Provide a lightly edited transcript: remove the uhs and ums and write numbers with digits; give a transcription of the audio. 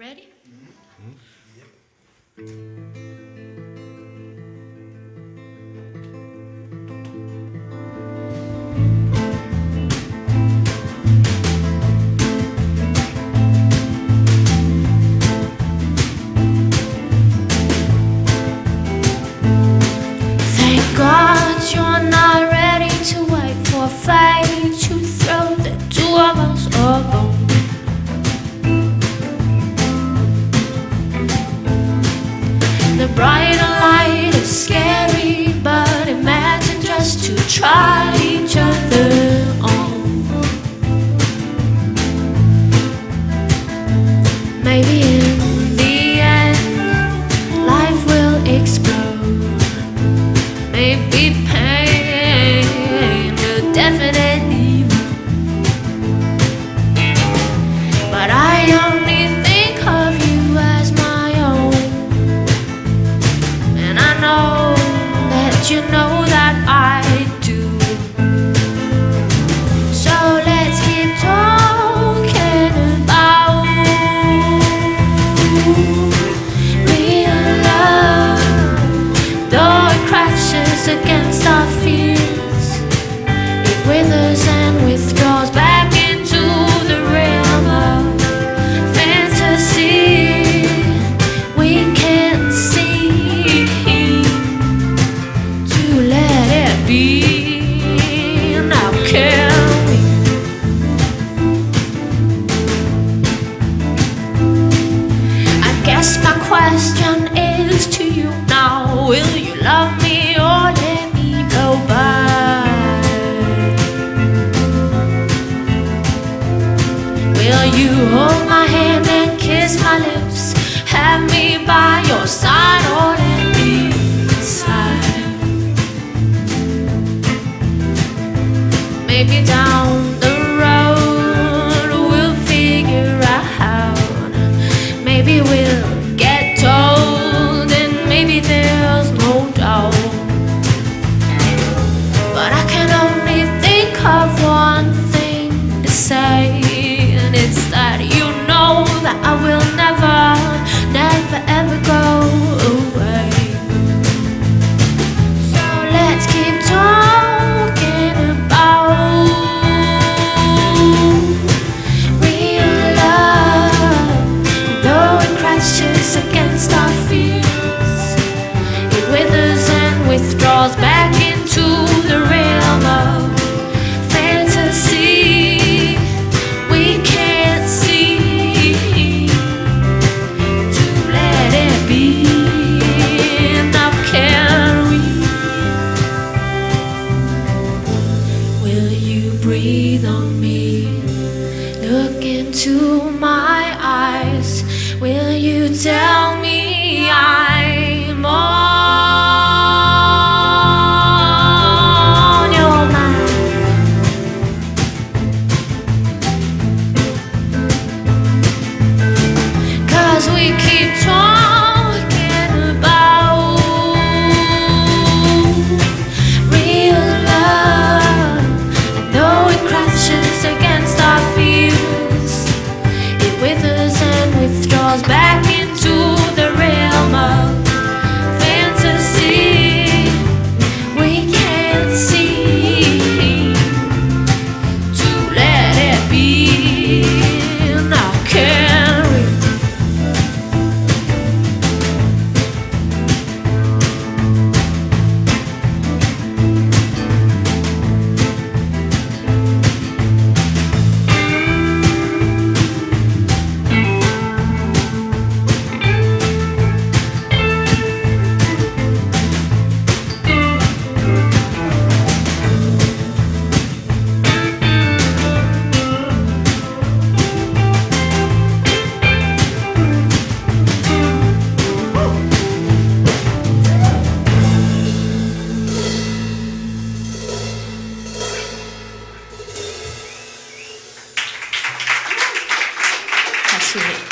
Ready? Mm-hmm. Mm-hmm. Yep. Brighter light is scary, but imagine just to try each other on. Maybe in the end, life will explode. Maybe pain will definitely move. But I only think of you as my own, and I know that you know that I do. So let's keep talking about real love, though it crashes against our fears. It withers and withdraws back. My question is to you now: will you love me or let me go by? Will you hold my hand and kiss my lips? Have me by your side or let me slide? Maybe down the road we'll figure out. Maybe we'll against our fears, it withers and withdraws back into the realm of fantasy. We can't see to let it be. Now can we? Will you breathe on me? Look into my eyes. Will you tell me I'm on your mind? 'Cause we keep talking about real love, and though it crashes against our fears, it withers and withdraws back into the realm of fantasy. We can't see to let it be. Now can we? Thank you.